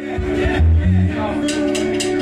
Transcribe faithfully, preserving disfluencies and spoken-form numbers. Yeah, yeah, yeah.